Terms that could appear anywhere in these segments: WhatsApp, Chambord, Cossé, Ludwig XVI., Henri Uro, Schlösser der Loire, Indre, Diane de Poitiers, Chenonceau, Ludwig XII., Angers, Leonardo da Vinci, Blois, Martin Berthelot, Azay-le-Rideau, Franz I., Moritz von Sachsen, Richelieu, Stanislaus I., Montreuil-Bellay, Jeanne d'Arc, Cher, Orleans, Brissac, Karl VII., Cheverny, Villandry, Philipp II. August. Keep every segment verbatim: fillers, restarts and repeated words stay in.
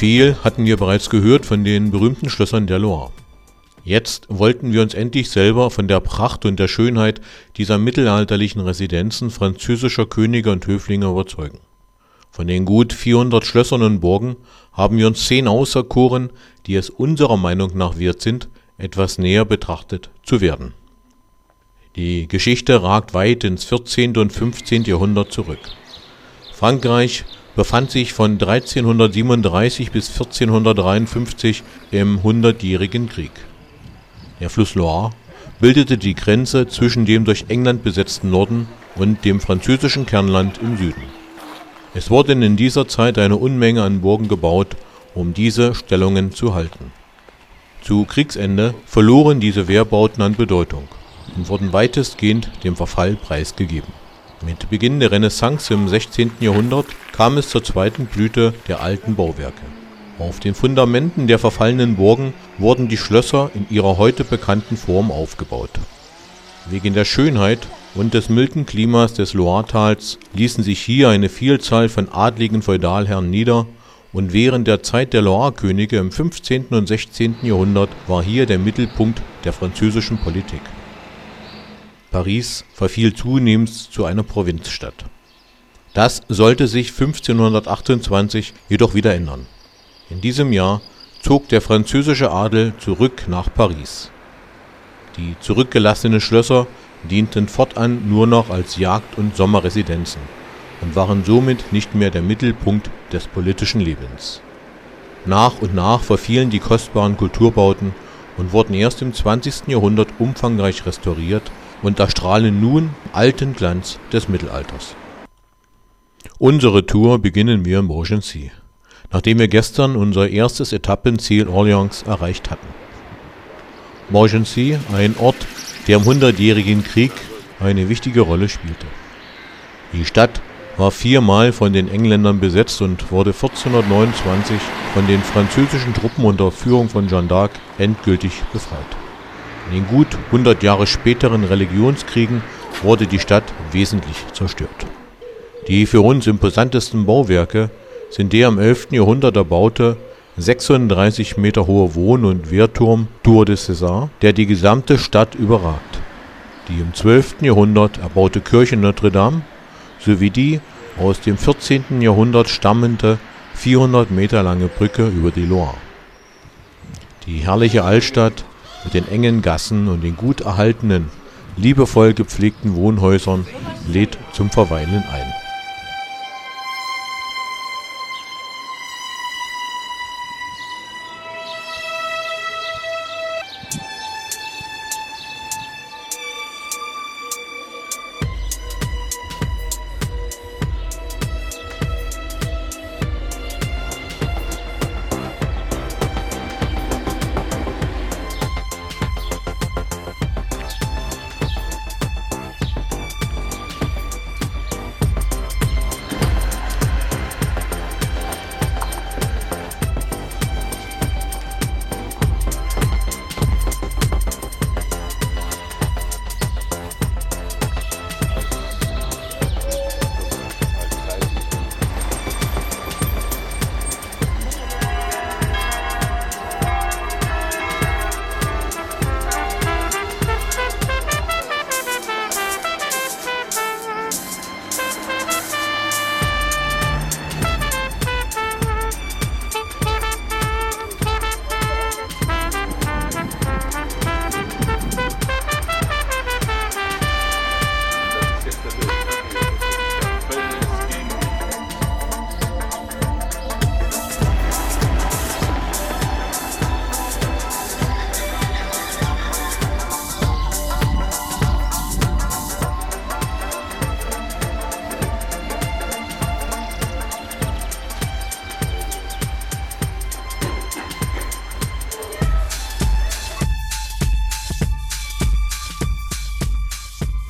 Viel hatten wir bereits gehört von den berühmten Schlössern der Loire. Jetzt wollten wir uns endlich selber von der Pracht und der Schönheit dieser mittelalterlichen Residenzen französischer Könige und Höflinge überzeugen. Von den gut vierhundert Schlössern und Burgen haben wir uns zehn auserkoren, die es unserer Meinung nach wert sind, etwas näher betrachtet zu werden. Die Geschichte ragt weit ins vierzehnte und fünfzehnte Jahrhundert zurück. Frankreich befand sich von dreizehnhundertsiebenunddreißig bis vierzehnhundertdreiundfünfzig im Hundertjährigen Krieg. Der Fluss Loire bildete die Grenze zwischen dem durch England besetzten Norden und dem französischen Kernland im Süden. Es wurden in dieser Zeit eine Unmenge an Burgen gebaut, um diese Stellungen zu halten. Zu Kriegsende verloren diese Wehrbauten an Bedeutung und wurden weitestgehend dem Verfall preisgegeben. Mit Beginn der Renaissance im sechzehnten Jahrhundert kam es zur zweiten Blüte der alten Bauwerke. Auf den Fundamenten der verfallenen Burgen wurden die Schlösser in ihrer heute bekannten Form aufgebaut. Wegen der Schönheit und des milden Klimas des Loiretals ließen sich hier eine Vielzahl von adligen Feudalherren nieder, und während der Zeit der Loire-Könige im fünfzehnten und sechzehnten Jahrhundert war hier der Mittelpunkt der französischen Politik. Paris verfiel zunehmend zu einer Provinzstadt. Das sollte sich fünfzehnhundertachtundzwanzig jedoch wieder ändern. In diesem Jahr zog der französische Adel zurück nach Paris. Die zurückgelassenen Schlösser dienten fortan nur noch als Jagd- und Sommerresidenzen und waren somit nicht mehr der Mittelpunkt des politischen Lebens. Nach und nach verfielen die kostbaren Kulturbauten und wurden erst im zwanzigsten Jahrhundert umfangreich restauriert und erstrahlen nun alten Glanz des Mittelalters. Unsere Tour beginnen wir im Bourgeois, nachdem wir gestern unser erstes Etappenziel Orleans erreicht hatten. Montgency, ein Ort, der im Hundertjährigen Krieg eine wichtige Rolle spielte. Die Stadt war viermal von den Engländern besetzt und wurde vierzehnhundertneunundzwanzig von den französischen Truppen unter Führung von Jeanne d'Arc endgültig befreit. In den gut hundert Jahre späteren Religionskriegen wurde die Stadt wesentlich zerstört. Die für uns imposantesten Bauwerke sind der im elften Jahrhundert erbaute sechsunddreißig Meter hohe Wohn- und Wehrturm Tour de César, der die gesamte Stadt überragt, die im zwölften Jahrhundert erbaute Kirche Notre-Dame sowie die aus dem vierzehnten Jahrhundert stammende vierhundert Meter lange Brücke über die Loire. Die herrliche Altstadt mit den engen Gassen und den gut erhaltenen, liebevoll gepflegten Wohnhäusern lädt zum Verweilen ein.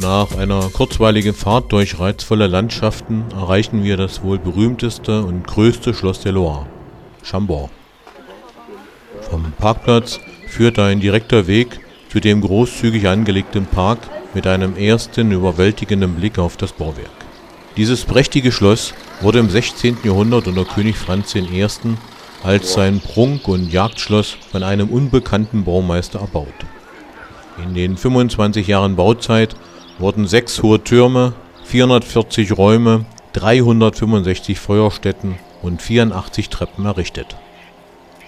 Nach einer kurzweiligen Fahrt durch reizvolle Landschaften erreichen wir das wohl berühmteste und größte Schloss der Loire, Chambord. Vom Parkplatz führt ein direkter Weg zu dem großzügig angelegten Park mit einem ersten überwältigenden Blick auf das Bauwerk. Dieses prächtige Schloss wurde im sechzehnten Jahrhundert unter König Franz der Erste als sein Prunk- und Jagdschloss von einem unbekannten Baumeister erbaut. In den fünfundzwanzig Jahren Bauzeit wurden sechs hohe Türme, vierhundertvierzig Räume, dreihundertfünfundsechzig Feuerstätten und vierundachtzig Treppen errichtet.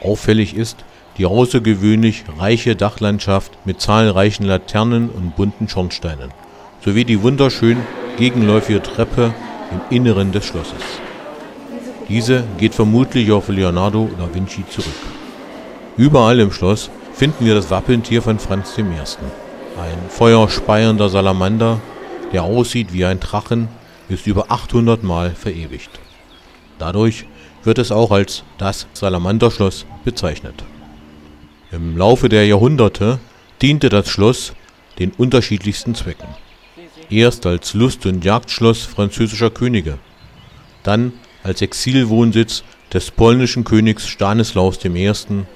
Auffällig ist die außergewöhnlich reiche Dachlandschaft mit zahlreichen Laternen und bunten Schornsteinen, sowie die wunderschön gegenläufige Treppe im Inneren des Schlosses. Diese geht vermutlich auf Leonardo da Vinci zurück. Überall im Schloss finden wir das Wappentier von Franz der Erste. Ein feuerspeiender Salamander, der aussieht wie ein Drachen, ist über achthundert Mal verewigt. Dadurch wird es auch als das Salamanderschloss bezeichnet. Im Laufe der Jahrhunderte diente das Schloss den unterschiedlichsten Zwecken. Erst als Lust- und Jagdschloss französischer Könige, dann als Exilwohnsitz des polnischen Königs Stanislaus der Erste.,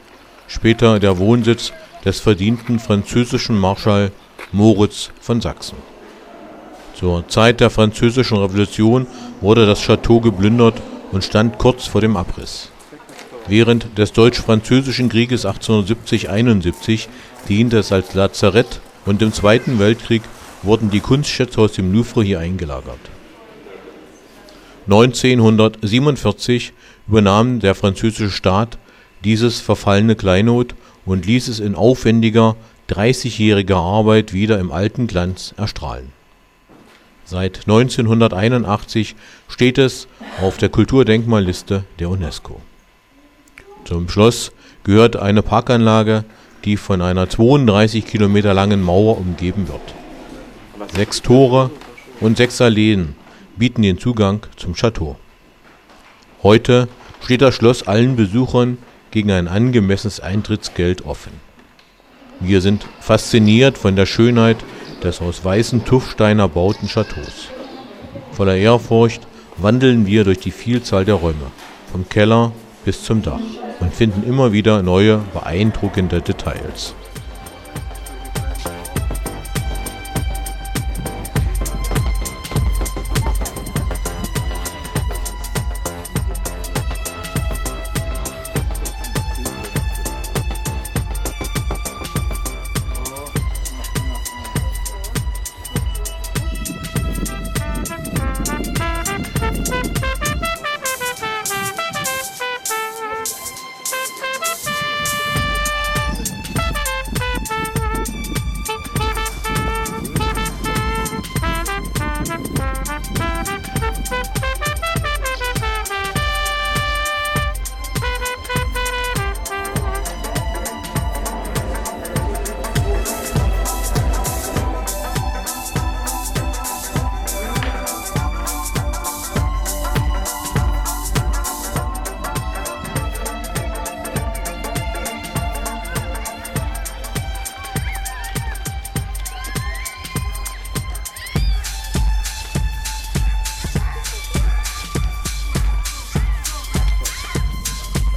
später der Wohnsitz des verdienten französischen Marschall Moritz von Sachsen. Zur Zeit der Französischen Revolution wurde das Château geplündert und stand kurz vor dem Abriss. Während des Deutsch-Französischen Krieges achtzehnhundertsiebzig einundsiebzig diente es als Lazarett und im Zweiten Weltkrieg wurden die Kunstschätze aus dem Louvre hier eingelagert. neunzehnhundertsiebenundvierzig übernahm der französische Staat dieses verfallene Kleinod und ließ es in aufwendiger, dreißigjähriger Arbeit wieder im alten Glanz erstrahlen. Seit neunzehnhunderteinundachtzig steht es auf der Kulturdenkmalliste der UNESCO. Zum Schloss gehört eine Parkanlage, die von einer zweiunddreißig Kilometer langen Mauer umgeben wird. Sechs Tore und sechs Alleen bieten den Zugang zum Château. Heute steht das Schloss allen Besuchern gegen ein angemessenes Eintrittsgeld offen. Wir sind fasziniert von der Schönheit des aus weißen Tuffstein erbauten Châteaus. Voller Ehrfurcht wandeln wir durch die Vielzahl der Räume, vom Keller bis zum Dach, und finden immer wieder neue, beeindruckende Details.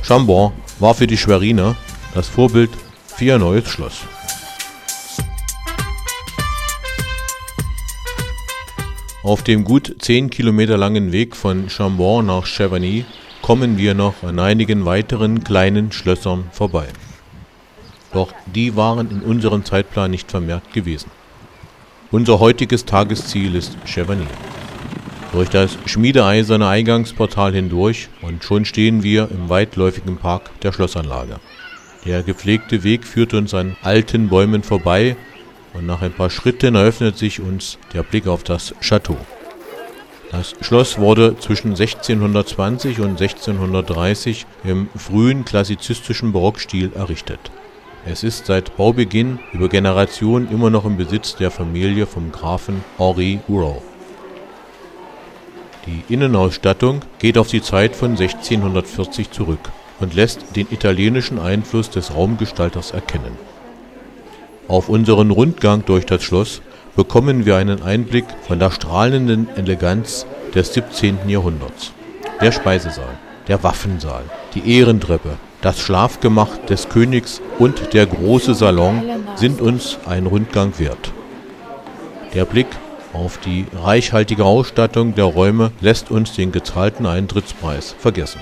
Chambord war für die Schweriner das Vorbild für ihr neues Schloss. Auf dem gut zehn Kilometer langen Weg von Chambord nach Cheverny kommen wir noch an einigen weiteren kleinen Schlössern vorbei. Doch die waren in unserem Zeitplan nicht vermerkt gewesen. Unser heutiges Tagesziel ist Cheverny. Durch das schmiedeeiserne Eingangsportal hindurch und schon stehen wir im weitläufigen Park der Schlossanlage. Der gepflegte Weg führt uns an alten Bäumen vorbei und nach ein paar Schritten eröffnet sich uns der Blick auf das Château. Das Schloss wurde zwischen sechzehnhundertzwanzig und sechzehnhundertdreißig im frühen klassizistischen Barockstil errichtet. Es ist seit Baubeginn über Generationen immer noch im Besitz der Familie vom Grafen Henri Uro. Die Innenausstattung geht auf die Zeit von sechzehnhundertvierzig zurück und lässt den italienischen Einfluss des Raumgestalters erkennen. Auf unseren Rundgang durch das Schloss bekommen wir einen Einblick von der strahlenden Eleganz des siebzehnten Jahrhunderts. Der Speisesaal, der Waffensaal, die Ehrentreppe, das Schlafgemach des Königs und der große Salon sind uns einen Rundgang wert. Der Blick auf die reichhaltige Ausstattung der Räume lässt uns den gezahlten Eintrittspreis vergessen.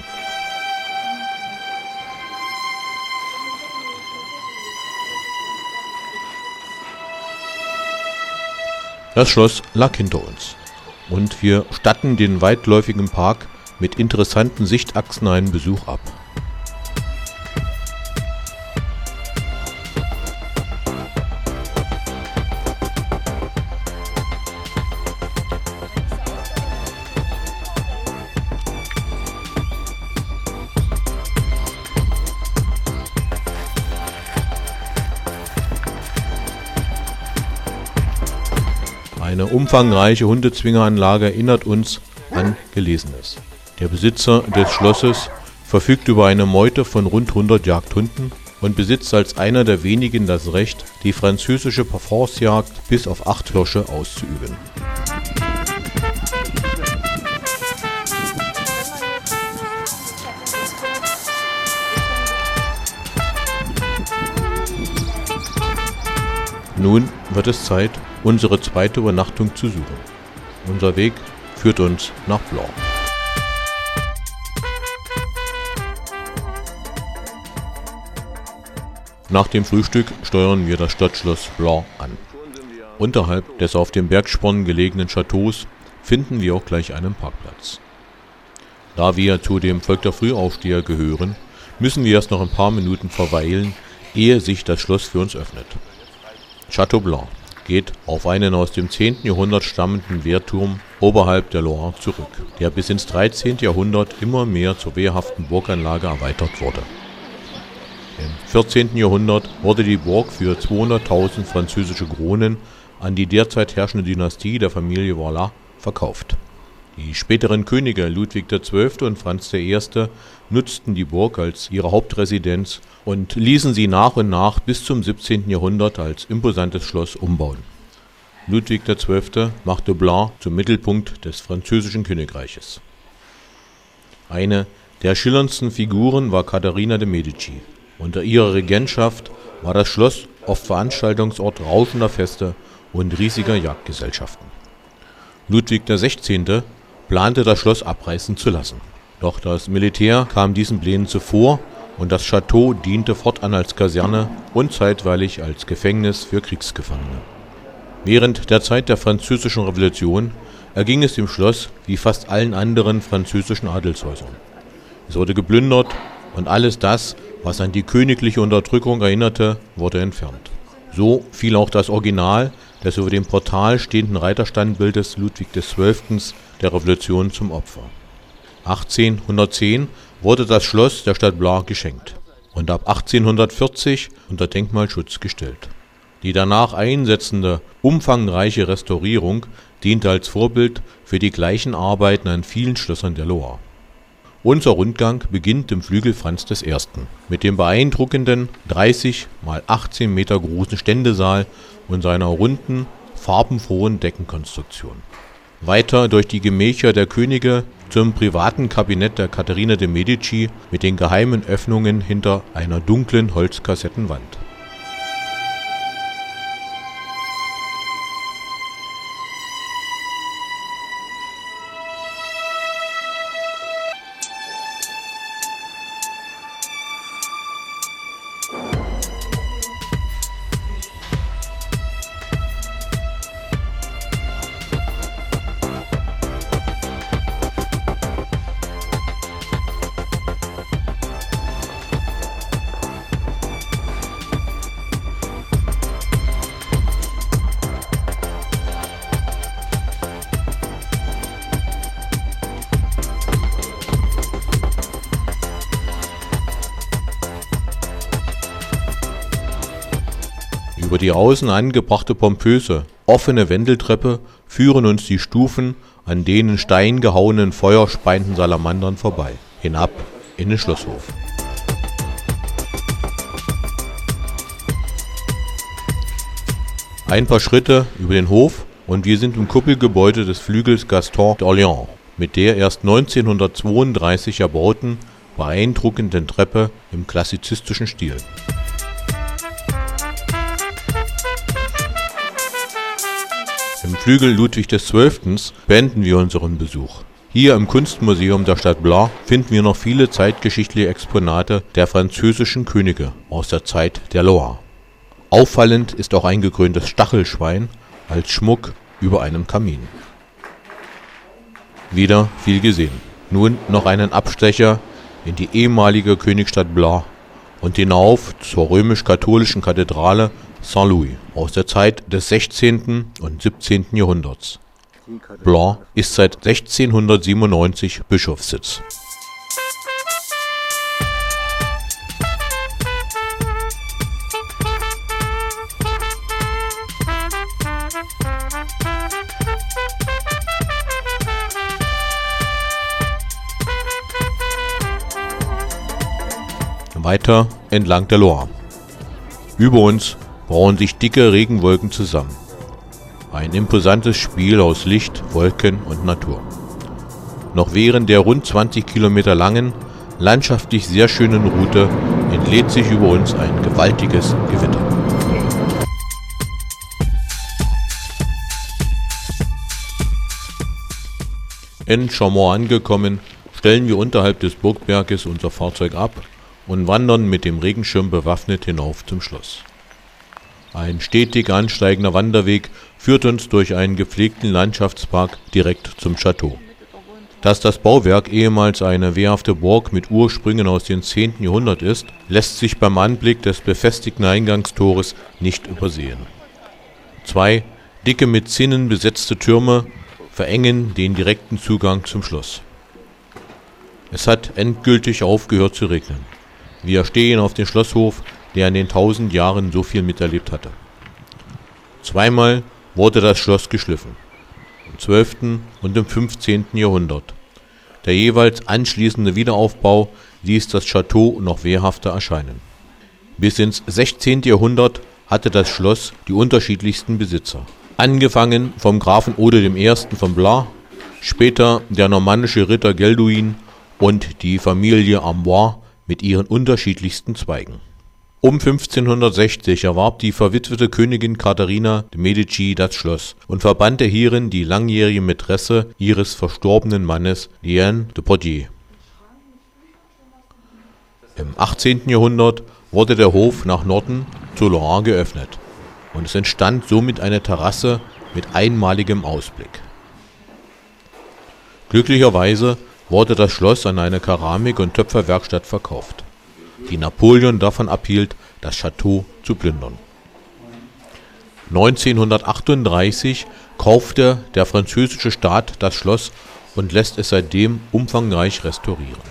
Das Schloss lag hinter uns und wir statten den weitläufigen Park mit interessanten Sichtachsen einen Besuch ab. Eine umfangreiche Hundezwingeranlage erinnert uns an Gelesenes. Der Besitzer des Schlosses verfügt über eine Meute von rund hundert Jagdhunden und besitzt als einer der wenigen das Recht, die französische Parforcejagd bis auf acht Hirsche auszuüben. Nun wird es Zeit, unsere zweite Übernachtung zu suchen. Unser Weg führt uns nach Blois. Nach dem Frühstück steuern wir das Stadtschloss Blois an. Unterhalb des auf dem Bergsporn gelegenen Chateaus finden wir auch gleich einen Parkplatz. Da wir zu dem Volk der Frühaufsteher gehören, müssen wir erst noch ein paar Minuten verweilen, ehe sich das Schloss für uns öffnet. Chateau Blanc geht auf einen aus dem zehnten Jahrhundert stammenden Wehrturm oberhalb der Loire zurück, der bis ins dreizehnte Jahrhundert immer mehr zur wehrhaften Burganlage erweitert wurde. Im vierzehnten Jahrhundert wurde die Burg für zweihunderttausend französische Kronen an die derzeit herrschende Dynastie der Familie Valois verkauft. Die späteren Könige Ludwig der Zwölfte. Und Franz der Erste. nutzten die Burg als ihre Hauptresidenz und ließen sie nach und nach bis zum siebzehnten Jahrhundert als imposantes Schloss umbauen. Ludwig der Zwölfte. machte Blois zum Mittelpunkt des französischen Königreiches. Eine der schillerndsten Figuren war Katharina de Medici. Unter ihrer Regentschaft war das Schloss oft Veranstaltungsort rauschender Feste und riesiger Jagdgesellschaften. Ludwig der Sechzehnte. plante, das Schloss abreißen zu lassen. Doch das Militär kam diesen Plänen zuvor und das Chateau diente fortan als Kaserne und zeitweilig als Gefängnis für Kriegsgefangene. Während der Zeit der Französischen Revolution erging es dem Schloss wie fast allen anderen französischen Adelshäusern. Es wurde geplündert und alles das, was an die königliche Unterdrückung erinnerte, wurde entfernt. So fiel auch das Original des über dem Portal stehenden Reiterstandbildes Ludwig der Zwölfte. Der Revolution zum Opfer. achtzehnhundertzehn wurde das Schloss der Stadt Blois geschenkt und ab achtzehnhundertvierzig unter Denkmalschutz gestellt. Die danach einsetzende umfangreiche Restaurierung diente als Vorbild für die gleichen Arbeiten an vielen Schlössern der Loire. Unser Rundgang beginnt im Flügel Franz der Ersten. mit dem beeindruckenden dreißig mal achtzehn Meter großen Ständesaal und seiner runden, farbenfrohen Deckenkonstruktion. Weiter durch die Gemächer der Könige zum privaten Kabinett der Katharina de Medici mit den geheimen Öffnungen hinter einer dunklen Holzkassettenwand. Über die außen angebrachte pompöse, offene Wendeltreppe führen uns die Stufen an den steingehauenen, feuerspeienden Salamandern vorbei, hinab in den Schlosshof. Ein paar Schritte über den Hof und wir sind im Kuppelgebäude des Flügels Gaston d'Orléans mit der erst neunzehnhundertzweiunddreißig erbauten, beeindruckenden Treppe im klassizistischen Stil. Im Flügel Ludwig der Zwölfte. beenden wir unseren Besuch. Hier im Kunstmuseum der Stadt Blois finden wir noch viele zeitgeschichtliche Exponate der französischen Könige aus der Zeit der Loire. Auffallend ist auch ein gekröntes Stachelschwein als Schmuck über einem Kamin. Wieder viel gesehen. Nun noch einen Abstecher in die ehemalige Königstadt Blois und hinauf zur römisch-katholischen Kathedrale Saint-Louis aus der Zeit des sechzehnten und siebzehnten Jahrhunderts. Blois ist seit sechzehnhundertsiebenundneunzig Bischofssitz. Weiter entlang der Loire. Über uns brauen sich dicke Regenwolken zusammen. Ein imposantes Spiel aus Licht, Wolken und Natur. Noch während der rund zwanzig Kilometer langen, landschaftlich sehr schönen Route entlädt sich über uns ein gewaltiges Gewitter. In Chaumont angekommen, stellen wir unterhalb des Burgberges unser Fahrzeug ab und wandern mit dem Regenschirm bewaffnet hinauf zum Schloss. Ein stetig ansteigender Wanderweg führt uns durch einen gepflegten Landschaftspark direkt zum Château. Dass das Bauwerk ehemals eine wehrhafte Burg mit Ursprüngen aus dem zehnten Jahrhundert ist, lässt sich beim Anblick des befestigten Eingangstores nicht übersehen. Zwei dicke mit Zinnen besetzte Türme verengen den direkten Zugang zum Schloss. Es hat endgültig aufgehört zu regnen. Wir stehen auf dem Schlosshof, der in den tausend Jahren so viel miterlebt hatte. Zweimal wurde das Schloss geschliffen, im zwölften und im fünfzehnten Jahrhundert. Der jeweils anschließende Wiederaufbau ließ das Château noch wehrhafter erscheinen. Bis ins sechzehnte Jahrhundert hatte das Schloss die unterschiedlichsten Besitzer. Angefangen vom Grafen Odo der Erste. Von Blois, später der normannische Ritter Gelduin und die Familie Amboise mit ihren unterschiedlichsten Zweigen. Um fünfzehnhundertsechzig erwarb die verwitwete Königin Katharina de Medici das Schloss und verbannte hierin die langjährige Mätresse ihres verstorbenen Mannes Diane de Poitiers. Im achtzehnten Jahrhundert wurde der Hof nach Norden zur Loire geöffnet und es entstand somit eine Terrasse mit einmaligem Ausblick. Glücklicherweise wurde das Schloss an eine Keramik- und Töpferwerkstatt verkauft, die Napoleon davon abhielt, das Château zu plündern. neunzehnhundertachtunddreißig kaufte der französische Staat das Schloss und lässt es seitdem umfangreich restaurieren.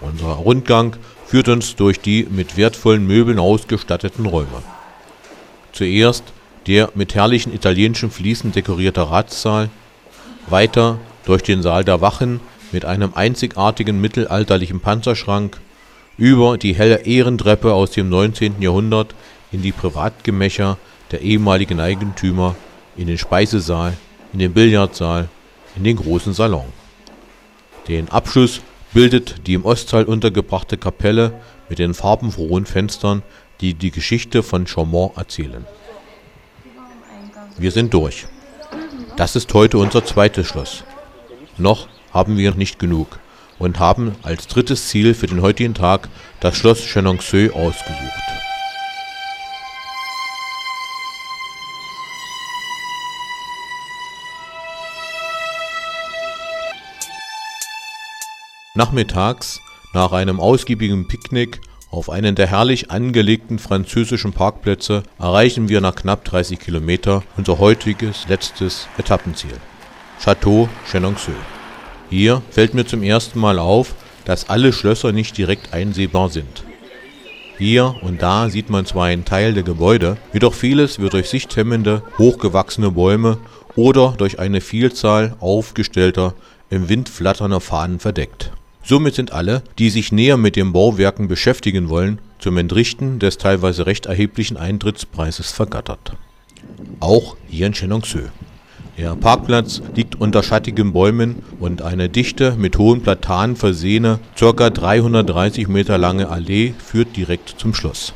Unser Rundgang führt uns durch die mit wertvollen Möbeln ausgestatteten Räume. Zuerst der mit herrlichen italienischen Fliesen dekorierte Ratssaal, weiter durch den Saal der Wachen mit einem einzigartigen mittelalterlichen Panzerschrank, über die helle Ehrentreppe aus dem neunzehnten Jahrhundert in die Privatgemächer der ehemaligen Eigentümer, in den Speisesaal, in den Billardsaal, in den großen Salon. Den Abschluss bildet die im Ostteil untergebrachte Kapelle mit den farbenfrohen Fenstern, die die Geschichte von Chaumont erzählen. Wir sind durch. Das ist heute unser zweites Schloss. Noch haben wir nicht genug und haben als drittes Ziel für den heutigen Tag das Schloss Chenonceau ausgesucht. Nachmittags, nach einem ausgiebigen Picknick auf einen der herrlich angelegten französischen Parkplätze, erreichen wir nach knapp dreißig Kilometern unser heutiges letztes Etappenziel. Château Chenonceau. Hier fällt mir zum ersten Mal auf, dass alle Schlösser nicht direkt einsehbar sind. Hier und da sieht man zwar einen Teil der Gebäude, jedoch vieles wird durch sichthemmende, hochgewachsene Bäume oder durch eine Vielzahl aufgestellter, im Wind flatternder Fahnen verdeckt. Somit sind alle, die sich näher mit den Bauwerken beschäftigen wollen, zum Entrichten des teilweise recht erheblichen Eintrittspreises vergattert. Auch hier in Chenonceau. Der Parkplatz liegt unter schattigen Bäumen und eine dichte, mit hohen Platanen versehene, ca. dreihundertdreißig Meter lange Allee führt direkt zum Schloss.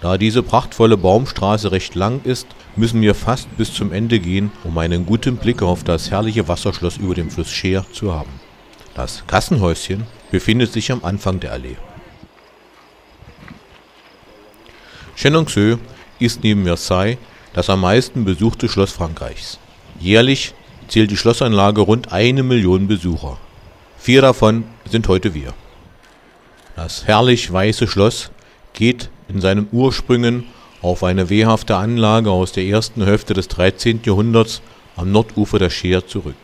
Da diese prachtvolle Baumstraße recht lang ist, müssen wir fast bis zum Ende gehen, um einen guten Blick auf das herrliche Wasserschloss über dem Fluss Cher zu haben. Das Kassenhäuschen befindet sich am Anfang der Allee. Chenonceau ist neben Versailles das am meisten besuchte Schloss Frankreichs. Jährlich zählt die Schlossanlage rund eine Million Besucher. Vier davon sind heute wir. Das herrlich weiße Schloss geht in seinen Ursprüngen auf eine wehrhafte Anlage aus der ersten Hälfte des dreizehnten Jahrhunderts am Nordufer der Cher zurück.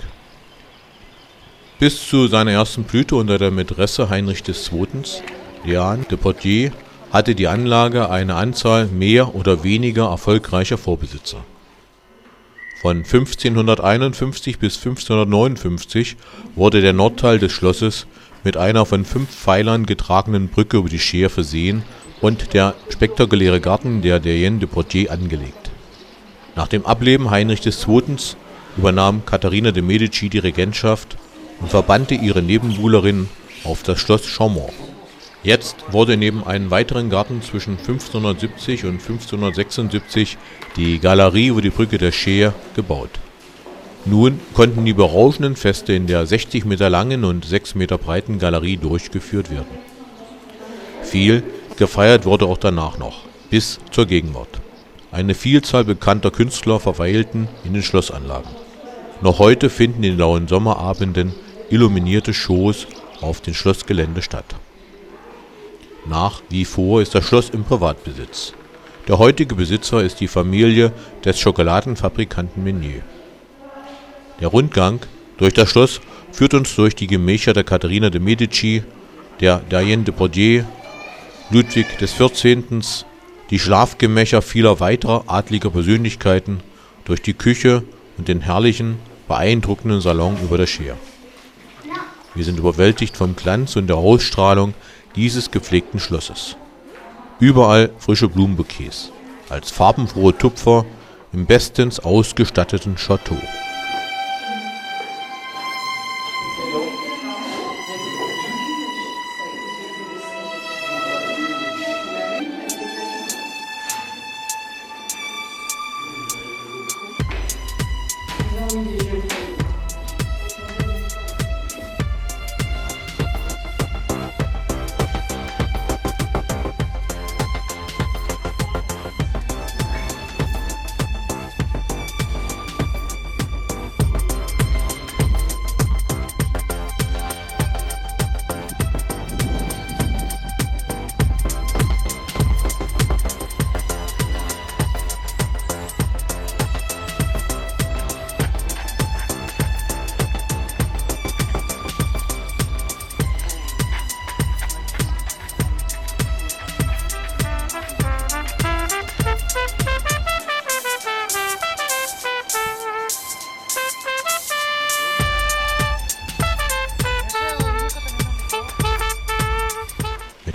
Bis zu seiner ersten Blüte unter der Mätresse Heinrich des Zweiten., Diane de Poitiers, hatte die Anlage eine Anzahl mehr oder weniger erfolgreicher Vorbesitzer. Von fünfzehnhunderteinundfünfzig bis fünfzehnhundertneunundfünfzig wurde der Nordteil des Schlosses mit einer von fünf Pfeilern getragenen Brücke über die Cher versehen und der spektakuläre Garten der Diane de Poitiers angelegt. Nach dem Ableben Heinrich des Zweiten. Übernahm Katharina de Medici die Regentschaft und verbannte ihre Nebenbuhlerin auf das Schloss Chaumont. Jetzt wurde neben einem weiteren Garten zwischen fünfzehnhundertsiebzig und fünfzehnhundertsechsundsiebzig die Galerie über die Brücke der Cher gebaut. Nun konnten die berauschenden Feste in der sechzig Meter langen und sechs Meter breiten Galerie durchgeführt werden. Viel gefeiert wurde auch danach noch, bis zur Gegenwart. Eine Vielzahl bekannter Künstler verweilten in den Schlossanlagen. Noch heute finden in lauen Sommerabenden illuminierte Shows auf dem Schlossgelände statt. Nach wie vor ist das Schloss im Privatbesitz. Der heutige Besitzer ist die Familie des Schokoladenfabrikanten Meunier. Der Rundgang durch das Schloss führt uns durch die Gemächer der Katharina de Medici, der Diane de Poitiers, Ludwig des Vierzehnten., die Schlafgemächer vieler weiterer adliger Persönlichkeiten, durch die Küche und den herrlichen, beeindruckenden Salon über der Cher. Wir sind überwältigt vom Glanz und der Ausstrahlung dieses gepflegten Schlosses. Überall frische Blumenbouquets, als farbenfrohe Tupfer im bestens ausgestatteten Chateau.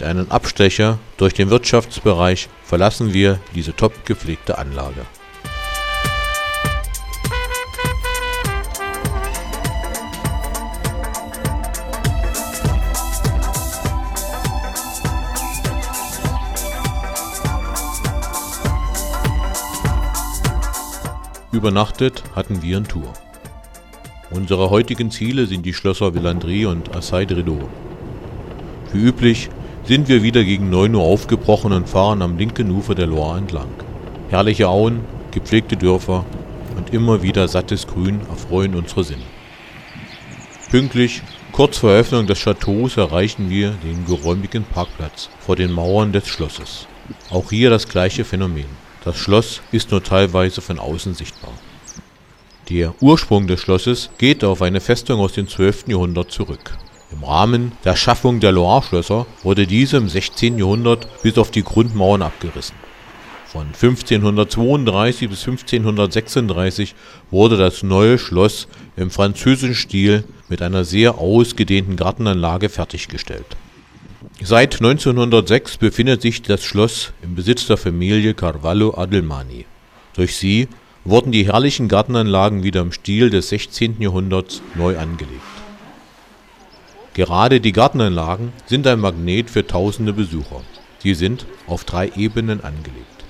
Einen Abstecher durch den Wirtschaftsbereich verlassen wir diese top gepflegte Anlage. Übernachtet hatten wir in Tours. Unsere heutigen Ziele sind die Schlösser Villandry und Azay-le-Rideau. Wie üblich sind wir wieder gegen neun Uhr aufgebrochen und fahren am linken Ufer der Loire entlang. Herrliche Auen, gepflegte Dörfer und immer wieder sattes Grün erfreuen unsere Sinne. Pünktlich, kurz vor Eröffnung des Chateaus, erreichen wir den geräumigen Parkplatz vor den Mauern des Schlosses. Auch hier das gleiche Phänomen. Das Schloss ist nur teilweise von außen sichtbar. Der Ursprung des Schlosses geht auf eine Festung aus dem zwölften Jahrhundert zurück. Im Rahmen der Schaffung der Loire-Schlösser wurde diese im sechzehnten Jahrhundert bis auf die Grundmauern abgerissen. Von fünfzehnhundertzweiunddreißig bis fünfzehnhundertsechsunddreißig wurde das neue Schloss im französischen Stil mit einer sehr ausgedehnten Gartenanlage fertiggestellt. Seit neunzehnhundertsechs befindet sich das Schloss im Besitz der Familie Carvalho Adelmani. Durch sie wurden die herrlichen Gartenanlagen wieder im Stil des sechzehnten Jahrhunderts neu angelegt. Gerade die Gartenanlagen sind ein Magnet für tausende Besucher. Sie sind auf drei Ebenen angelegt.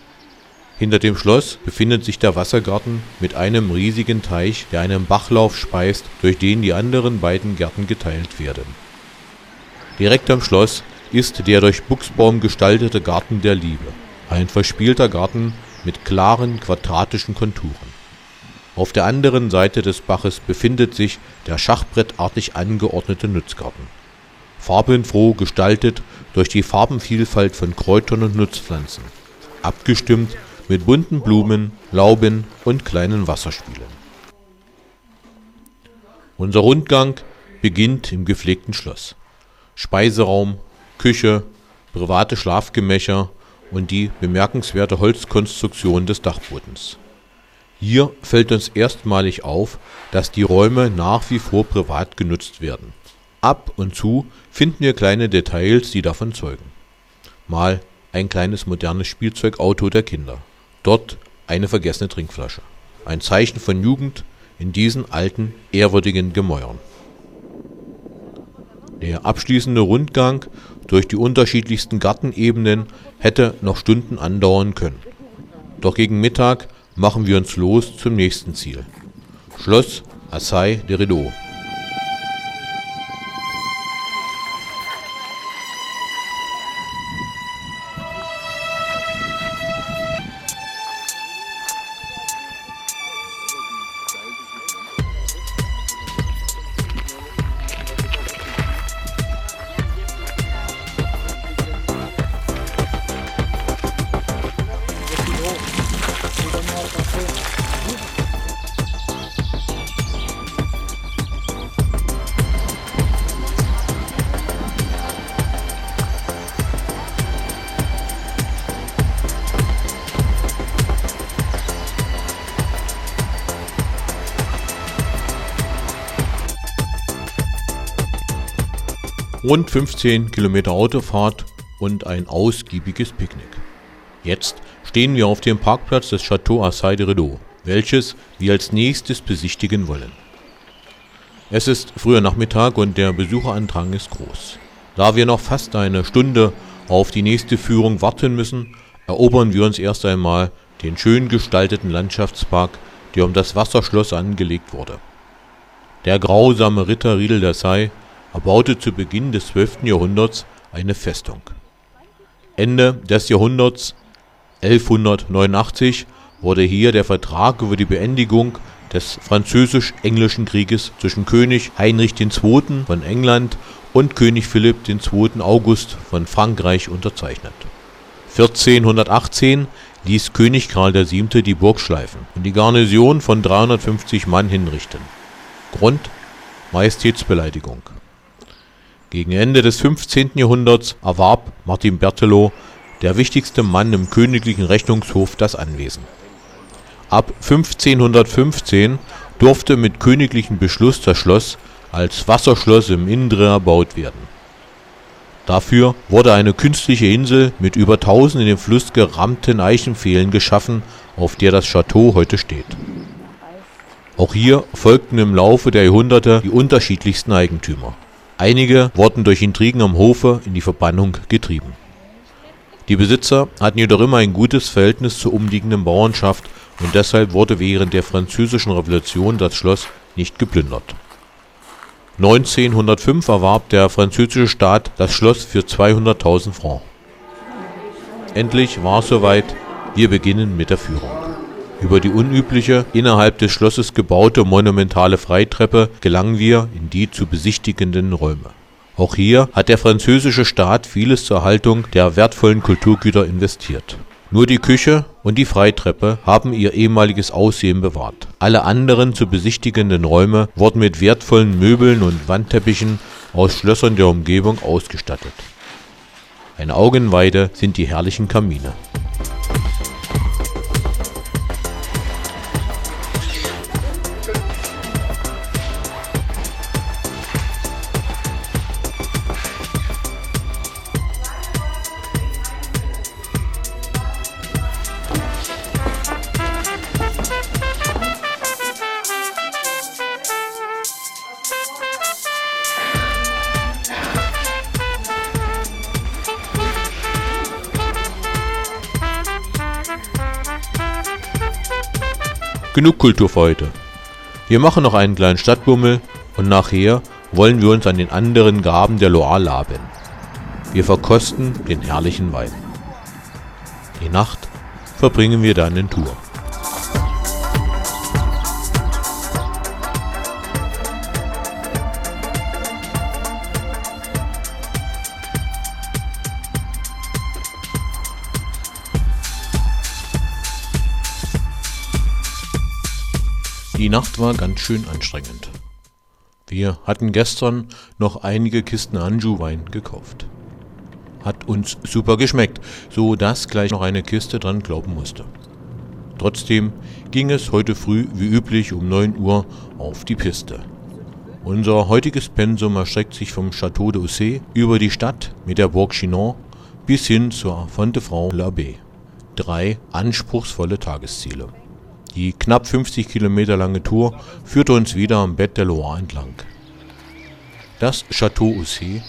Hinter dem Schloss befindet sich der Wassergarten mit einem riesigen Teich, der einen Bachlauf speist, durch den die anderen beiden Gärten geteilt werden. Direkt am Schloss ist der durch Buchsbaum gestaltete Garten der Liebe. Ein verspielter Garten, mit klaren quadratischen Konturen. Auf der anderen Seite des Baches befindet sich der schachbrettartig angeordnete Nutzgarten. Farbenfroh gestaltet durch die Farbenvielfalt von Kräutern und Nutzpflanzen, abgestimmt mit bunten Blumen, Lauben und kleinen Wasserspielen. Unser Rundgang beginnt im gepflegten Schloss. Speiseraum, Küche, private Schlafgemächer und die bemerkenswerte Holzkonstruktion des Dachbodens. Hier fällt uns erstmalig auf, dass die Räume nach wie vor privat genutzt werden. Ab und zu finden wir kleine Details, die davon zeugen. Mal ein kleines modernes Spielzeugauto der Kinder. Dort eine vergessene Trinkflasche. Ein Zeichen von Jugend in diesen alten, ehrwürdigen Gemäuern. Der abschließende Rundgang durch die unterschiedlichsten Gartenebenen hätte noch Stunden andauern können. Doch gegen Mittag machen wir uns los zum nächsten Ziel. Schloss Azay-le-Rideau. Rund fünfzehn Kilometer Autofahrt und ein ausgiebiges Picknick. Jetzt stehen wir auf dem Parkplatz des Château Azay-le-Rideau, welches wir als nächstes besichtigen wollen. Es ist früher Nachmittag und der Besucherandrang ist groß. Da wir noch fast eine Stunde auf die nächste Führung warten müssen, erobern wir uns erst einmal den schön gestalteten Landschaftspark, der um das Wasserschloss angelegt wurde. Der grausame Ritter Riedel d'Azay erbaute zu Beginn des zwölften Jahrhunderts eine Festung. Ende des Jahrhunderts elfhundertneunundachtzig wurde hier der Vertrag über die Beendigung des Französisch-Englischen Krieges zwischen König Heinrich der Zweite von England und König Philipp der Zweite August von Frankreich unterzeichnet. vierzehnhundertachtzehn ließ König Karl der Siebte die Burg schleifen und die Garnison von dreihundertfünfzig Mann hinrichten. Grund: Majestätsbeleidigung. Gegen Ende des fünfzehnten Jahrhunderts erwarb Martin Berthelot, der wichtigste Mann im königlichen Rechnungshof, das Anwesen. Ab fünfzehnhundertfünfzehn durfte mit königlichem Beschluss das Schloss als Wasserschloss im Indre erbaut werden. Dafür wurde eine künstliche Insel mit über tausend in den Fluss gerammten Eichenpfählen geschaffen, auf der das Château heute steht. Auch hier folgten im Laufe der Jahrhunderte die unterschiedlichsten Eigentümer. Einige wurden durch Intrigen am Hofe in die Verbannung getrieben. Die Besitzer hatten jedoch immer ein gutes Verhältnis zur umliegenden Bauernschaft und deshalb wurde während der Französischen Revolution das Schloss nicht geplündert. neunzehnhundertfünf erwarb der französische Staat das Schloss für zweihunderttausend Francs. Endlich war es soweit, wir beginnen mit der Führung. Über die unübliche, innerhalb des Schlosses gebaute monumentale Freitreppe gelangen wir in die zu besichtigenden Räume. Auch hier hat der französische Staat vieles zur Erhaltung der wertvollen Kulturgüter investiert. Nur die Küche und die Freitreppe haben ihr ehemaliges Aussehen bewahrt. Alle anderen zu besichtigenden Räume wurden mit wertvollen Möbeln und Wandteppichen aus Schlössern der Umgebung ausgestattet. Eine Augenweide sind die herrlichen Kamine. Genug Kultur für heute. Wir machen noch einen kleinen Stadtbummel und nachher wollen wir uns an den anderen Gaben der Loire laben. Wir verkosten den herrlichen Wein. Die Nacht verbringen wir dann in Tours. Die Nacht war ganz schön anstrengend. Wir hatten gestern noch einige Kisten Anjou-Wein gekauft. Hat uns super geschmeckt, so dass gleich noch eine Kiste dran glauben musste. Trotzdem ging es heute früh wie üblich um neun Uhr auf die Piste. Unser heutiges Pensum erstreckt sich vom Château de Ussé über die Stadt mit der Burg Chinon bis hin zur Fontefraud-l'Abbé. Drei anspruchsvolle Tagesziele. Die knapp fünfzig Kilometer lange Tour führte uns wieder am Bett der Loire entlang. Das Château Ussé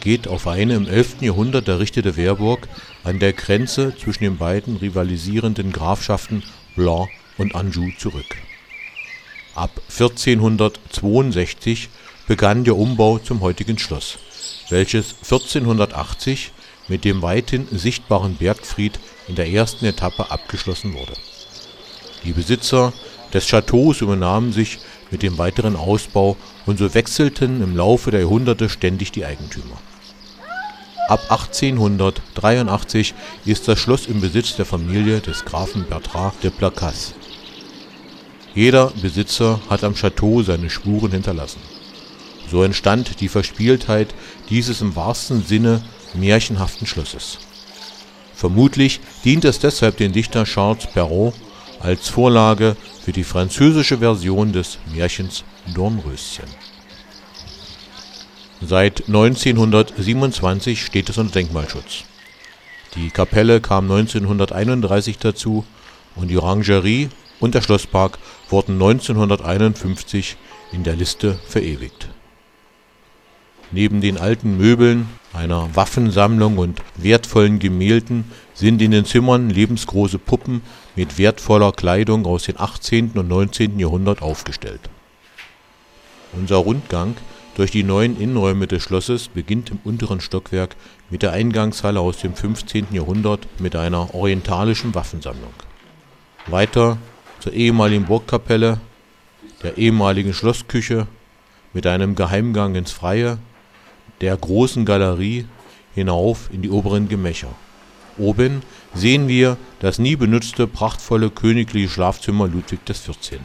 geht auf eine im elften Jahrhundert errichtete Wehrburg an der Grenze zwischen den beiden rivalisierenden Grafschaften Blois und Anjou zurück. Ab vierzehnhundertzweiundsechzig begann der Umbau zum heutigen Schloss, welches vierzehnhundertachtzig mit dem weithin sichtbaren Bergfried in der ersten Etappe abgeschlossen wurde. Die Besitzer des Châteaus übernahmen sich mit dem weiteren Ausbau und so wechselten im Laufe der Jahrhunderte ständig die Eigentümer. Ab achtzehnhundertdreiundachtzig ist das Schloss im Besitz der Familie des Grafen Bertrand de Placas. Jeder Besitzer hat am Château seine Spuren hinterlassen. So entstand die Verspieltheit dieses im wahrsten Sinne märchenhaften Schlosses. Vermutlich dient es deshalb den Dichter Charles Perrault als Vorlage für die französische Version des Märchens Dornröschen. Seit neunzehnhundertsiebenundzwanzig steht es unter Denkmalschutz. Die Kapelle kam neunzehnhunderteinunddreißig dazu und die Orangerie und der Schlosspark wurden neunzehnhunderteinundfünfzig in der Liste verewigt. Neben den alten Möbeln, einer Waffensammlung und wertvollen Gemälden sind in den Zimmern lebensgroße Puppen mit wertvoller Kleidung aus dem achtzehnten und neunzehnten Jahrhundert aufgestellt. Unser Rundgang durch die neuen Innenräume des Schlosses beginnt im unteren Stockwerk mit der Eingangshalle aus dem fünfzehnten Jahrhundert mit einer orientalischen Waffensammlung. Weiter zur ehemaligen Burgkapelle, der ehemaligen Schlossküche mit einem Geheimgang ins Freie, der großen Galerie hinauf in die oberen Gemächer. Oben sehen wir das nie benutzte, prachtvolle königliche Schlafzimmer Ludwig des Vierzehnten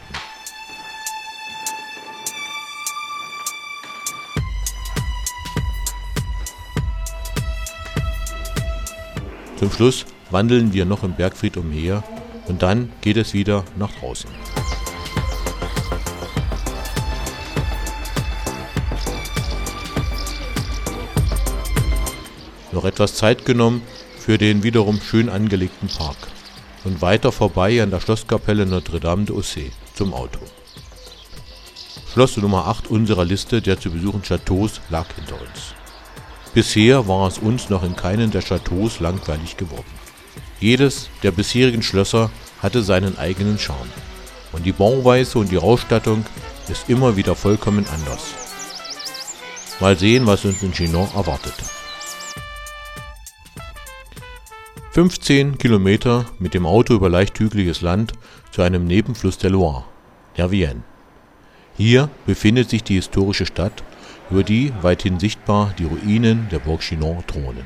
Zum Schluss wandeln wir noch im Bergfried umher und dann geht es wieder nach draußen. Noch etwas Zeit genommen für den wiederum schön angelegten Park und weiter vorbei an der Schlosskapelle Notre-Dame de Ussé zum Auto. Schloss Nummer acht unserer Liste der zu besuchenden Chateaus lag hinter uns. Bisher war es uns noch in keinem der Chateaus langweilig geworden. Jedes der bisherigen Schlösser hatte seinen eigenen Charme und die Bauweise und die Ausstattung ist immer wieder vollkommen anders. Mal sehen, was uns in Chinon erwartet. fünfzehn Kilometer mit dem Auto über leicht hügeliges Land zu einem Nebenfluss der Loire, der Vienne. Hier befindet sich die historische Stadt, über die weithin sichtbar die Ruinen der Burg Chinon thronen.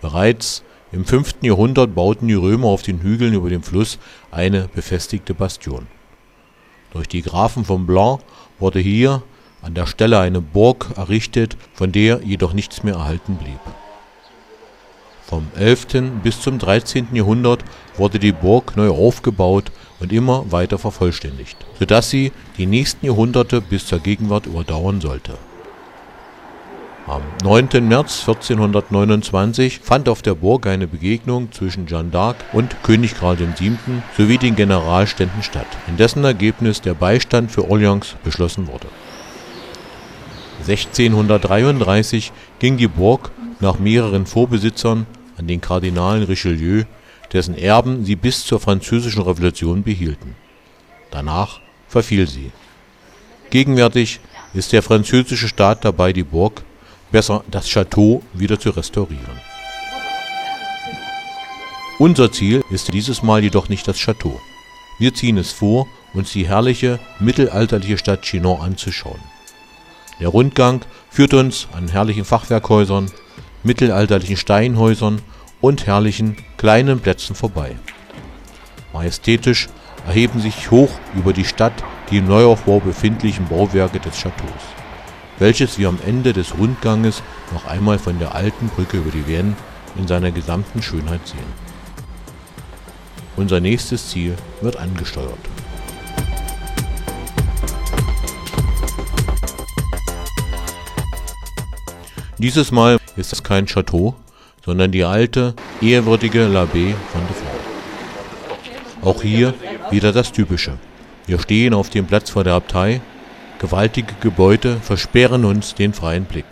Bereits im fünften Jahrhundert bauten die Römer auf den Hügeln über dem Fluss eine befestigte Bastion. Durch die Grafen von Blois wurde hier an der Stelle eine Burg errichtet, von der jedoch nichts mehr erhalten blieb. Vom elften bis zum dreizehnten Jahrhundert wurde die Burg neu aufgebaut und immer weiter vervollständigt, sodass sie die nächsten Jahrhunderte bis zur Gegenwart überdauern sollte. Am neunten März vierzehnhundertneunundzwanzig fand auf der Burg eine Begegnung zwischen Jeanne d'Arc und König Karl dem Siebten sowie den Generalständen statt, in dessen Ergebnis der Beistand für Orleans beschlossen wurde. sechzehnhundertdreiunddreißig ging die Burg nach mehreren Vorbesitzern an den Kardinal Richelieu, dessen Erben sie bis zur Französischen Revolution behielten. Danach verfiel sie. Gegenwärtig ist der französische Staat dabei, die Burg, besser das Château, wieder zu restaurieren. Unser Ziel ist dieses Mal jedoch nicht das Château. Wir ziehen es vor, uns die herrliche, mittelalterliche Stadt Chinon anzuschauen. Der Rundgang führt uns an herrlichen Fachwerkhäusern, mittelalterlichen Steinhäusern und herrlichen, kleinen Plätzen vorbei. Majestätisch erheben sich hoch über die Stadt die im Neuaufbau befindlichen Bauwerke des Châteaus, welches wir am Ende des Rundganges noch einmal von der alten Brücke über die Vienne in seiner gesamten Schönheit sehen. Unser nächstes Ziel wird angesteuert. Dieses Mal ist es kein Château, sondern die alte, ehrwürdige L'Abbaye von de Flore. Auch hier wieder das Typische. Wir stehen auf dem Platz vor der Abtei. Gewaltige Gebäude versperren uns den freien Blick.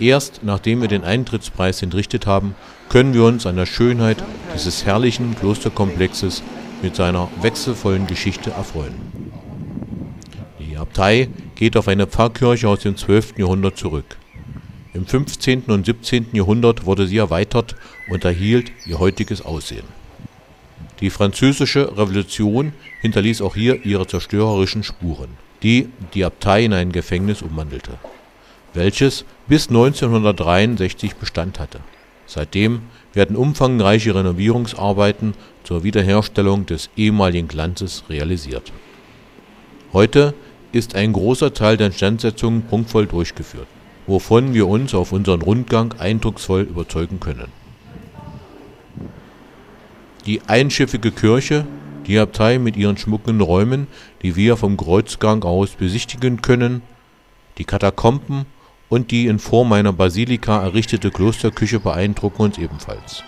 Erst nachdem wir den Eintrittspreis entrichtet haben, können wir uns an der Schönheit dieses herrlichen Klosterkomplexes mit seiner wechselvollen Geschichte erfreuen. Die Abtei geht auf eine Pfarrkirche aus dem zwölften Jahrhundert zurück. Im fünfzehnten und siebzehnten Jahrhundert wurde sie erweitert und erhielt ihr heutiges Aussehen. Die französische Revolution hinterließ auch hier ihre zerstörerischen Spuren, die die Abtei in ein Gefängnis umwandelte, welches bis neunzehnhundertdreiundsechzig Bestand hatte. Seitdem werden umfangreiche Renovierungsarbeiten zur Wiederherstellung des ehemaligen Glanzes realisiert. Heute ist ein großer Teil der Instandsetzungen prunkvoll durchgeführt, wovon wir uns auf unseren Rundgang eindrucksvoll überzeugen können. Die einschiffige Kirche, die Abtei mit ihren schmuckenden Räumen, die wir vom Kreuzgang aus besichtigen können, die Katakomben und die in Form einer Basilika errichtete Klosterküche beeindrucken uns ebenfalls.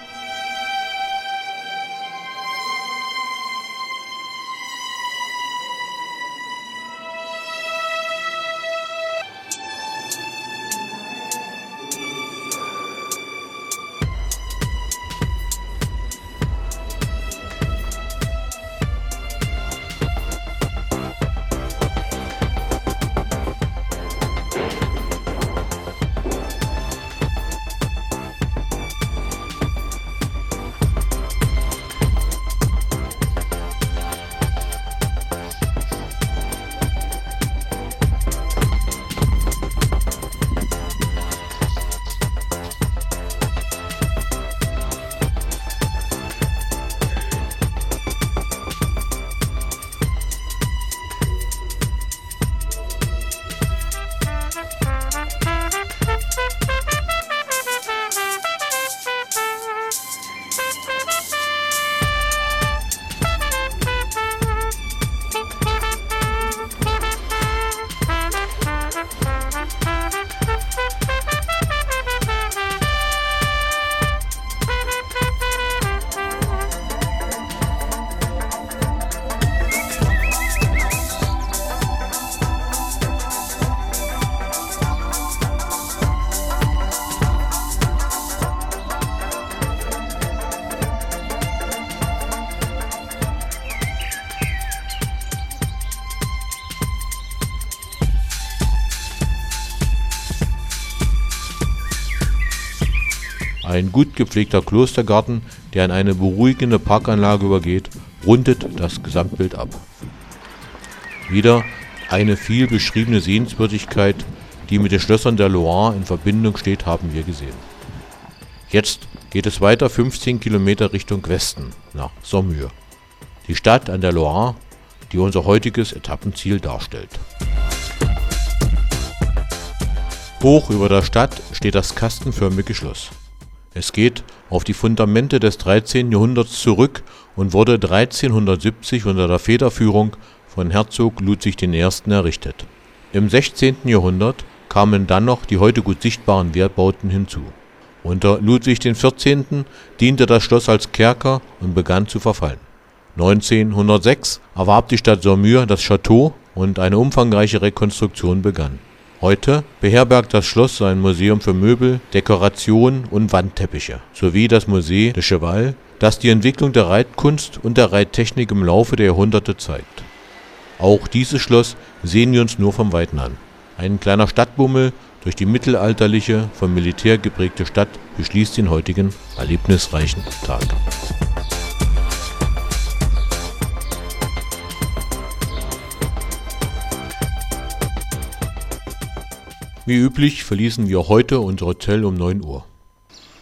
Ein gut gepflegter Klostergarten, der in eine beruhigende Parkanlage übergeht, rundet das Gesamtbild ab. Wieder eine viel beschriebene Sehenswürdigkeit, die mit den Schlössern der Loire in Verbindung steht, haben wir gesehen. Jetzt geht es weiter fünfzehn Kilometer Richtung Westen, nach Saumur, die Stadt an der Loire, die unser heutiges Etappenziel darstellt. Hoch über der Stadt steht das kastenförmige Schloss. Es geht auf die Fundamente des dreizehnten Jahrhunderts zurück und wurde dreizehnhundertsiebzig unter der Federführung von Herzog Ludwig der Erste errichtet. Im sechzehnten Jahrhundert kamen dann noch die heute gut sichtbaren Wehrbauten hinzu. Unter Ludwig der Vierzehnte diente das Schloss als Kerker und begann zu verfallen. neunzehnhundertsechs erwarb die Stadt Saumur das Château und eine umfangreiche Rekonstruktion begann. Heute beherbergt das Schloss ein Museum für Möbel, Dekoration und Wandteppiche, sowie das Musée de Cheval, das die Entwicklung der Reitkunst und der Reittechnik im Laufe der Jahrhunderte zeigt. Auch dieses Schloss sehen wir uns nur vom Weiten an. Ein kleiner Stadtbummel durch die mittelalterliche, vom Militär geprägte Stadt beschließt den heutigen erlebnisreichen Tag. Wie üblich verließen wir heute unser Hotel um neun Uhr.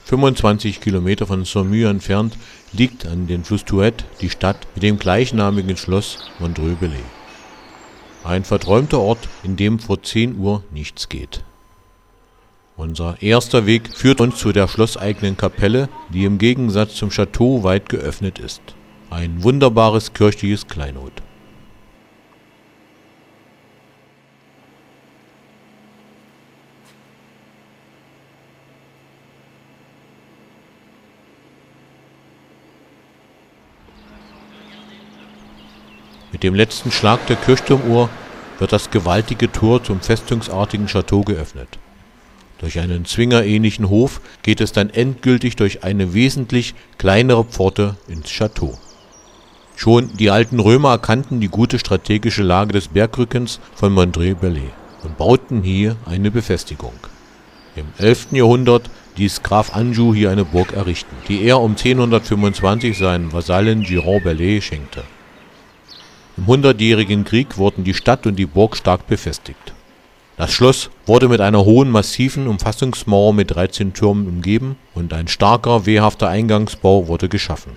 fünfundzwanzig Kilometer von Saumur entfernt liegt an den Fluss Touette die Stadt mit dem gleichnamigen Schloss Montreuil-Bellay. Ein verträumter Ort, in dem vor zehn Uhr nichts geht. Unser erster Weg führt uns zu der schlosseigenen Kapelle, die im Gegensatz zum Château weit geöffnet ist. Ein wunderbares kirchliches Kleinod. Mit dem letzten Schlag der Kirchturmuhr wird das gewaltige Tor zum festungsartigen Château geöffnet. Durch einen zwingerähnlichen Hof geht es dann endgültig durch eine wesentlich kleinere Pforte ins Château. Schon die alten Römer erkannten die gute strategische Lage des Bergrückens von Montreuil-Bellay und bauten hier eine Befestigung. Im elften Jahrhundert ließ Graf Anjou hier eine Burg errichten, die er um zehnhundertfünfundzwanzig seinen Vasallen Giron-Bellay schenkte. Im Hundertjährigen Krieg wurden die Stadt und die Burg stark befestigt. Das Schloss wurde mit einer hohen, massiven Umfassungsmauer mit dreizehn Türmen umgeben und ein starker, wehrhafter Eingangsbau wurde geschaffen.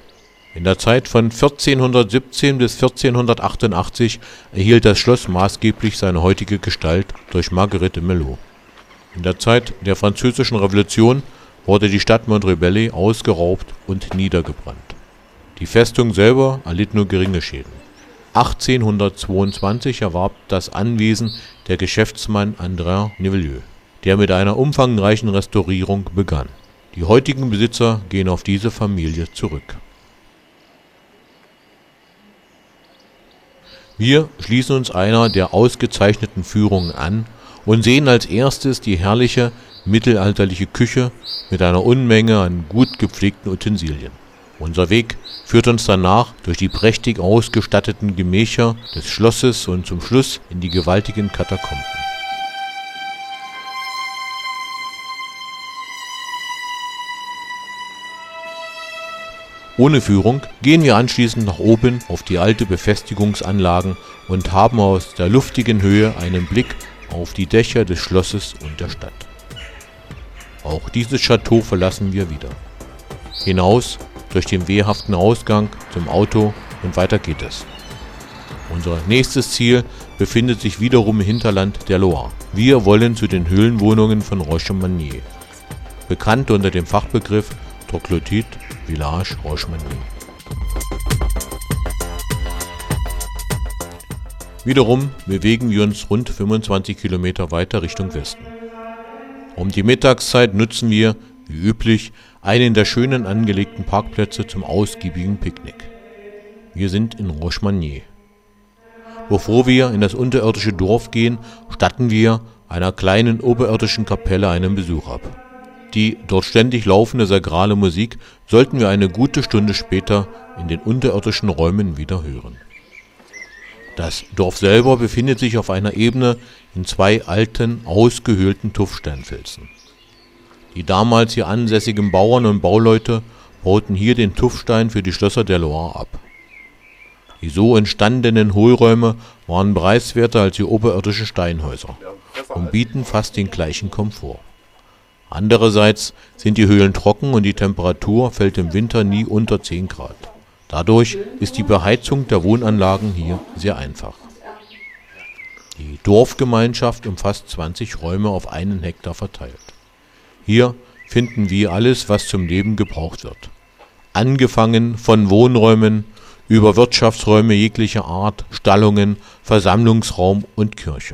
In der Zeit von vierzehnhundertsiebzehn bis vierzehnhundertachtundachtzig erhielt das Schloss maßgeblich seine heutige Gestalt durch Marguerite de Melot. In der Zeit der Französischen Revolution wurde die Stadt Montreuil-Bellay ausgeraubt und niedergebrannt. Die Festung selber erlitt nur geringe Schäden. achtzehnhundertzweiundzwanzig erwarb das Anwesen der Geschäftsmann Andrin Nivellieux, der mit einer umfangreichen Restaurierung begann. Die heutigen Besitzer gehen auf diese Familie zurück. Wir schließen uns einer der ausgezeichneten Führungen an und sehen als erstes die herrliche mittelalterliche Küche mit einer Unmenge an gut gepflegten Utensilien. Unser Weg führt uns danach durch die prächtig ausgestatteten Gemächer des Schlosses und zum Schluss in die gewaltigen Katakomben. Ohne Führung gehen wir anschließend nach oben auf die alte Befestigungsanlagen und haben aus der luftigen Höhe einen Blick auf die Dächer des Schlosses und der Stadt. Auch dieses Château verlassen wir wieder. Hinaus durch den wehrhaften Ausgang zum Auto und weiter geht es. Unser nächstes Ziel befindet sich wiederum im Hinterland der Loire. Wir wollen zu den Höhlenwohnungen von Rochemenier, bekannt unter dem Fachbegriff Troglodyte Village Rochemenier. Wiederum bewegen wir uns rund fünfundzwanzig Kilometer weiter Richtung Westen. Um die Mittagszeit nutzen wir, wie üblich, einen der schönen angelegten Parkplätze zum ausgiebigen Picknick. Wir sind in Rochemenier. Bevor wir in das unterirdische Dorf gehen, statten wir einer kleinen oberirdischen Kapelle einen Besuch ab. Die dort ständig laufende sakrale Musik sollten wir eine gute Stunde später in den unterirdischen Räumen wieder hören. Das Dorf selber befindet sich auf einer Ebene in zwei alten, ausgehöhlten Tuffsteinfelsen. Die damals hier ansässigen Bauern und Bauleute bauten hier den Tuffstein für die Schlösser der Loire ab. Die so entstandenen Hohlräume waren preiswerter als die oberirdischen Steinhäuser und bieten fast den gleichen Komfort. Andererseits sind die Höhlen trocken und die Temperatur fällt im Winter nie unter zehn Grad. Dadurch ist die Beheizung der Wohnanlagen hier sehr einfach. Die Dorfgemeinschaft umfasst zwanzig Räume auf einen Hektar verteilt. Hier finden wir alles, was zum Leben gebraucht wird. Angefangen von Wohnräumen, über Wirtschaftsräume jeglicher Art, Stallungen, Versammlungsraum und Kirche.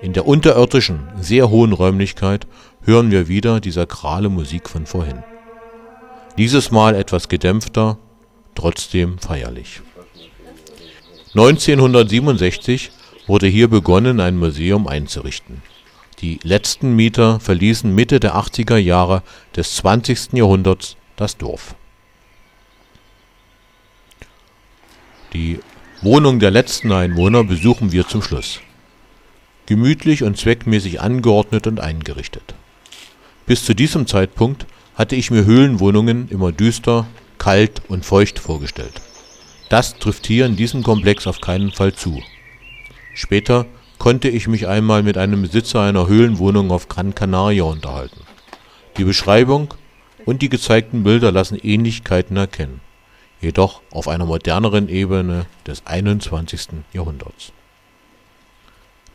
In der unterirdischen, sehr hohen Räumlichkeit hören wir wieder die sakrale Musik von vorhin. Dieses Mal etwas gedämpfter, trotzdem feierlich. neunzehnhundertsiebenundsechzig wurde hier begonnen, ein Museum einzurichten. Die letzten Mieter verließen Mitte der achtziger Jahre des zwanzigsten Jahrhunderts das Dorf. Die Wohnung der letzten Einwohner besuchen wir zum Schluss. Gemütlich und zweckmäßig angeordnet und eingerichtet. Bis zu diesem Zeitpunkt hatte ich mir Höhlenwohnungen immer düster, kalt und feucht vorgestellt. Das trifft hier in diesem Komplex auf keinen Fall zu. Später konnte ich mich einmal mit einem Besitzer einer Höhlenwohnung auf Gran Canaria unterhalten. Die Beschreibung und die gezeigten Bilder lassen Ähnlichkeiten erkennen, jedoch auf einer moderneren Ebene des einundzwanzigsten Jahrhunderts.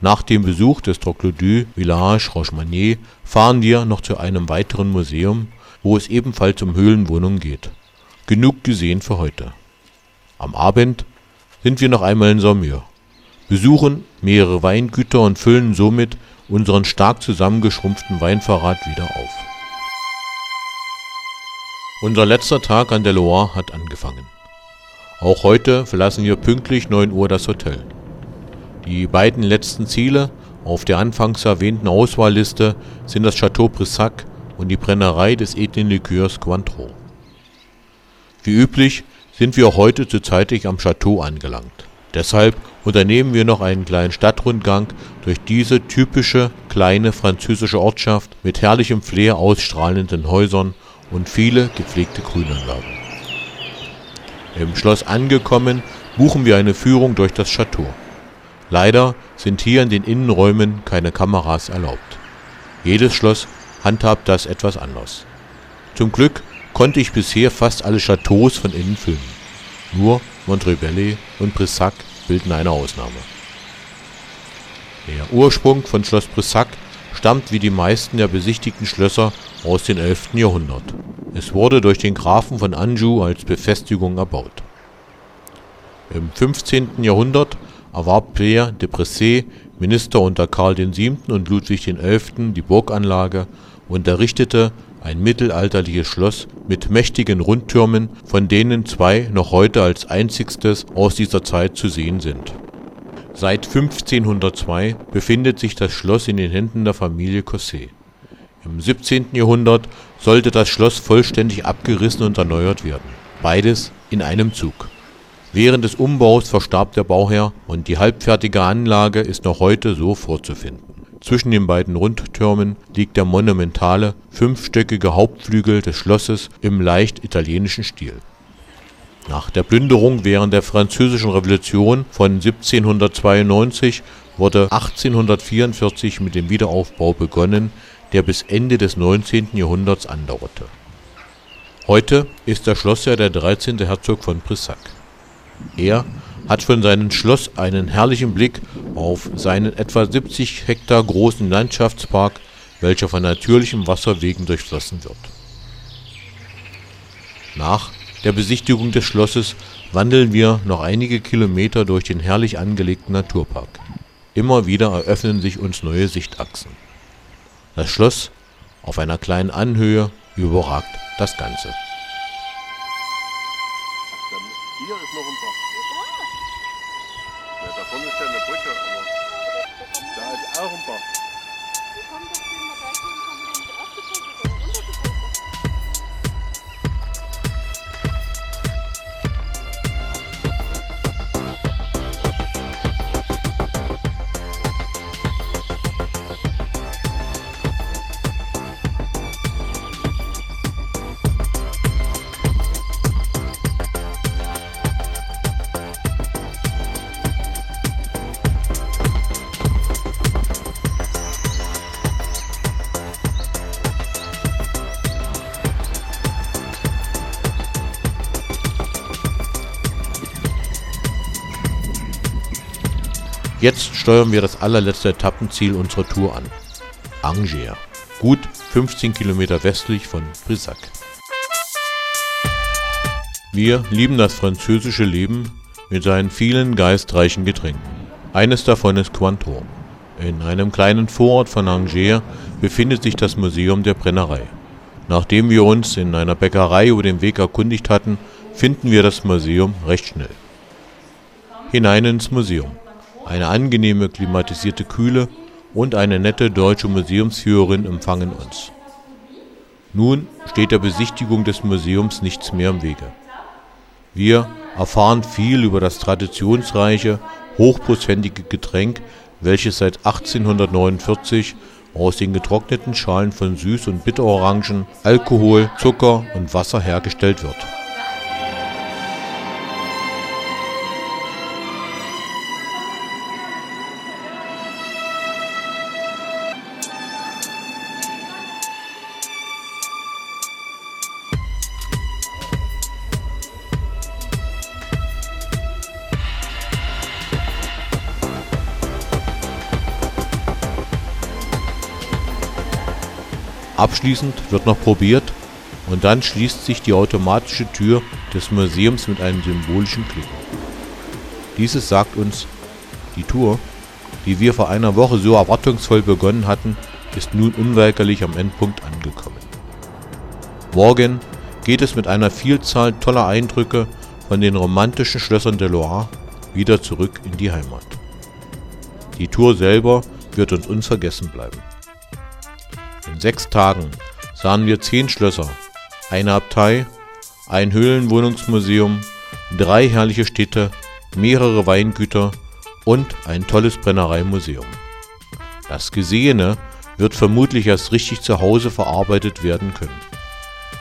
Nach dem Besuch des Troglodyt Village Rochemenier fahren wir noch zu einem weiteren Museum, wo es ebenfalls um Höhlenwohnungen geht. Genug gesehen für heute. Am Abend sind wir noch einmal in Saumur, besuchen mehrere Weingüter und füllen somit unseren stark zusammengeschrumpften Weinvorrat wieder auf. Unser letzter Tag an der Loire hat angefangen. Auch heute verlassen wir pünktlich neun Uhr das Hotel. Die beiden letzten Ziele auf der anfangs erwähnten Auswahlliste sind das Château Brissac und die Brennerei des edlen Likörs Cointreau. Wie üblich sind wir auch heute zuzeitig am Château angelangt. Deshalb unternehmen wir noch einen kleinen Stadtrundgang durch diese typische kleine französische Ortschaft mit herrlichem Flair ausstrahlenden Häusern und viele gepflegte Grünanlagen. Im Schloss angekommen, buchen wir eine Führung durch das Château. Leider sind hier in den Innenräumen keine Kameras erlaubt. Jedes Schloss handhabt das etwas anders. Zum Glück konnte ich bisher fast alle Chateaus von innen filmen. Nur Montreuil-Bellay und Brissac bilden eine Ausnahme. Der Ursprung von Schloss Brissac stammt wie die meisten der besichtigten Schlösser aus dem elften Jahrhundert. Es wurde durch den Grafen von Anjou als Befestigung erbaut. Im fünfzehnten Jahrhundert erwarb Pierre de Bressé, Minister unter Karl der Siebte und Ludwig der Elfte, die Burganlage und errichtete ein mittelalterliches Schloss mit mächtigen Rundtürmen, von denen zwei noch heute als einzigstes aus dieser Zeit zu sehen sind. Seit fünfzehnhundertzwei befindet sich das Schloss in den Händen der Familie Cossé. Im siebzehnten Jahrhundert sollte das Schloss vollständig abgerissen und erneuert werden. Beides in einem Zug. Während des Umbaus verstarb der Bauherr und die halbfertige Anlage ist noch heute so vorzufinden. Zwischen den beiden Rundtürmen liegt der monumentale, fünfstöckige Hauptflügel des Schlosses im leicht italienischen Stil. Nach der Plünderung während der Französischen Revolution von siebzehnhundertzweiundneunzig wurde achtzehnhundertvierundvierzig mit dem Wiederaufbau begonnen, der bis Ende des neunzehnten Jahrhunderts andauerte. Heute ist der Schlossherr der dreizehnte Herzog von Brissac. Er hat von seinem Schloss einen herrlichen Blick auf seinen etwa siebzig Hektar großen Landschaftspark, welcher von natürlichen Wasserwegen durchflossen wird. Nach der Besichtigung des Schlosses wandeln wir noch einige Kilometer durch den herrlich angelegten Naturpark. Immer wieder eröffnen sich uns neue Sichtachsen. Das Schloss auf einer kleinen Anhöhe überragt das Ganze. Jetzt steuern wir das allerletzte Etappenziel unserer Tour an, Angers, gut fünfzehn Kilometer westlich von Brissac. Wir lieben das französische Leben mit seinen vielen geistreichen Getränken. Eines davon ist Cointreau. In einem kleinen Vorort von Angers befindet sich das Museum der Brennerei. Nachdem wir uns in einer Bäckerei über den Weg erkundigt hatten, finden wir das Museum recht schnell. Hinein ins Museum. Eine angenehme klimatisierte Kühle und eine nette deutsche Museumsführerin empfangen uns. Nun steht der Besichtigung des Museums nichts mehr im Wege. Wir erfahren viel über das traditionsreiche, hochprozentige Getränk, welches seit achtzehnhundertneunundvierzig aus den getrockneten Schalen von Süß- und Bitterorangen, Alkohol, Zucker und Wasser hergestellt wird. Abschließend wird noch probiert und dann schließt sich die automatische Tür des Museums mit einem symbolischen Klick. Dieses sagt uns, die Tour, die wir vor einer Woche so erwartungsvoll begonnen hatten, ist nun unweigerlich am Endpunkt angekommen. Morgen geht es mit einer Vielzahl toller Eindrücke von den romantischen Schlössern der Loire wieder zurück in die Heimat. Die Tour selber wird uns unvergessen bleiben. In sechs Tagen sahen wir zehn Schlösser, eine Abtei, ein Höhlenwohnungsmuseum, drei herrliche Städte, mehrere Weingüter und ein tolles Brennereimuseum. Das Gesehene wird vermutlich erst richtig zu Hause verarbeitet werden können.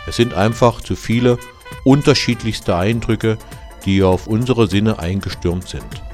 Es sind einfach zu viele unterschiedlichste Eindrücke, die auf unsere Sinne eingestürmt sind.